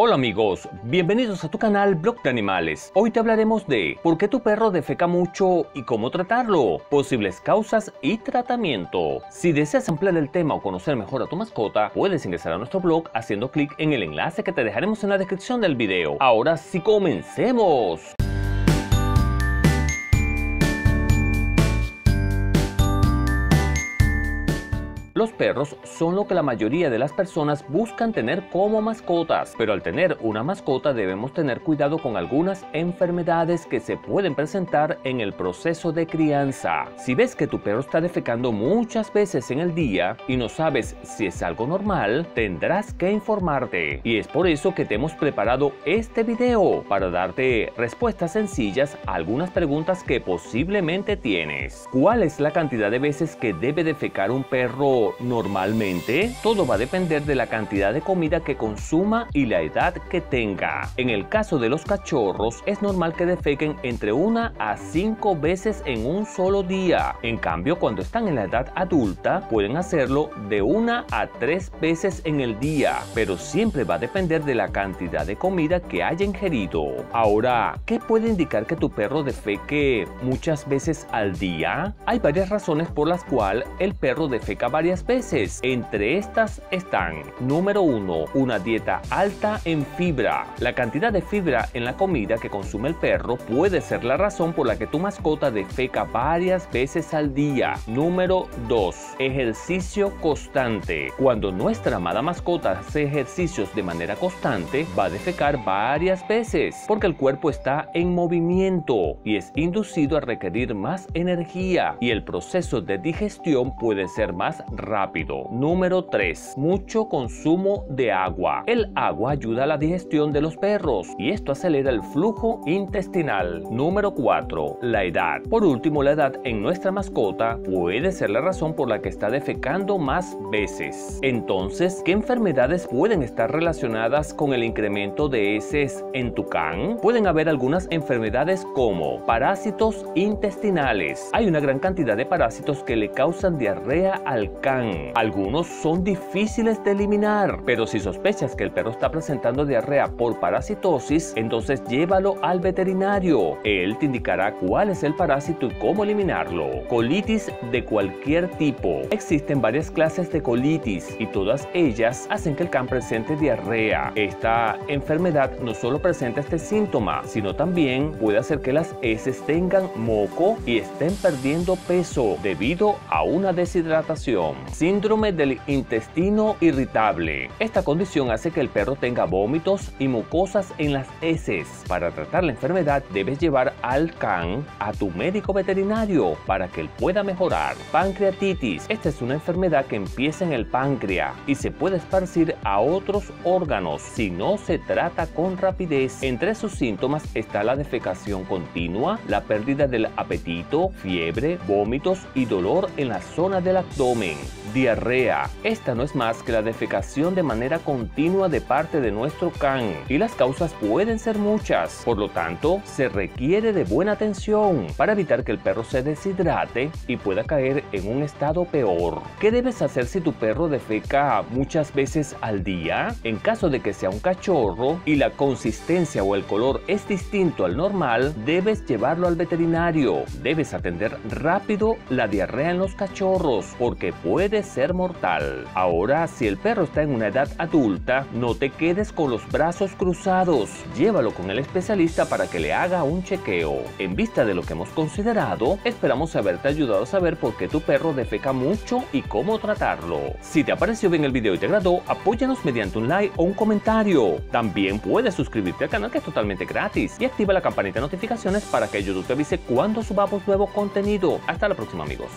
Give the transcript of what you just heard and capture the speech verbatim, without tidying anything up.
Hola amigos, bienvenidos a tu canal Blog de Animales. Hoy te hablaremos de por qué tu perro defeca mucho y cómo tratarlo, posibles causas y tratamiento. Si deseas ampliar el tema o conocer mejor a tu mascota, puedes ingresar a nuestro blog haciendo clic en el enlace que te dejaremos en la descripción del video. Ahora sí, comencemos. Los perros son lo que la mayoría de las personas buscan tener como mascotas, pero al tener una mascota debemos tener cuidado con algunas enfermedades que se pueden presentar en el proceso de crianza. Si ves que tu perro está defecando muchas veces en el día y no sabes si es algo normal, tendrás que informarte. Y es por eso que te hemos preparado este video para darte respuestas sencillas a algunas preguntas que posiblemente tienes. ¿Cuál es la cantidad de veces que debe defecar un perro normalmente? Todo va a depender de la cantidad de comida que consuma y la edad que tenga. En el caso de los cachorros, es normal que defequen entre una a cinco veces en un solo día. En cambio, cuando están en la edad adulta, pueden hacerlo de una a tres veces en el día, pero siempre va a depender de la cantidad de comida que haya ingerido. Ahora, ¿qué puede indicar que tu perro defeque muchas veces al día? Hay varias razones por las cuales el perro defeca varias veces. Entre estas están: número uno, una dieta alta en fibra. La cantidad de fibra en la comida que consume el perro puede ser la razón por la que tu mascota defeca varias veces al día. Número dos, ejercicio constante. Cuando nuestra amada mascota hace ejercicios de manera constante, va a defecar varias veces porque el cuerpo está en movimiento y es inducido a requerir más energía, y el proceso de digestión puede ser más rápido. Número tres. Mucho consumo de agua. El agua ayuda a la digestión de los perros y esto acelera el flujo intestinal. Número cuatro. La edad. Por último, la edad en nuestra mascota puede ser la razón por la que está defecando más veces. Entonces, ¿qué enfermedades pueden estar relacionadas con el incremento de heces en tu can? Pueden haber algunas enfermedades como parásitos intestinales. Hay una gran cantidad de parásitos que le causan diarrea al can. Algunos son difíciles de eliminar, pero si sospechas que el perro está presentando diarrea por parasitosis, entonces llévalo al veterinario. Él te indicará cuál es el parásito y cómo eliminarlo. Colitis de cualquier tipo. Existen varias clases de colitis y todas ellas hacen que el can presente diarrea. Esta enfermedad no solo presenta este síntoma, sino también puede hacer que las heces tengan moco y estén perdiendo peso debido a una deshidratación. Síndrome del intestino irritable. Esta condición hace que el perro tenga vómitos y mucosas en las heces. Para tratar la enfermedad debes llevar al can a tu médico veterinario para que él pueda mejorar. Pancreatitis. Esta es una enfermedad que empieza en el páncreas y se puede esparcir a otros órganos si no se trata con rapidez. Entre sus síntomas está la defecación continua, la pérdida del apetito, fiebre, vómitos y dolor en la zona del abdomen. Diarrea. Esta no es más que la defecación de manera continua de parte de nuestro can y las causas pueden ser muchas, por lo tanto se requiere de buena atención para evitar que el perro se deshidrate y pueda caer en un estado peor. ¿Qué debes hacer si tu perro defeca muchas veces al día? En caso de que sea un cachorro y la consistencia o el color es distinto al normal, debes llevarlo al veterinario. Debes atender rápido la diarrea en los cachorros porque puede ser mortal. Ahora, si el perro está en una edad adulta, no te quedes con los brazos cruzados. Llévalo con el especialista para que le haga un chequeo. En vista de lo que hemos considerado, esperamos haberte ayudado a saber por qué tu perro defeca mucho y cómo tratarlo. Si te apareció bien el video y te agradó, apóyanos mediante un like o un comentario. También puedes suscribirte al canal, que es totalmente gratis, y activa la campanita de notificaciones para que YouTube te avise cuando subamos nuevo contenido. Hasta la próxima, amigos.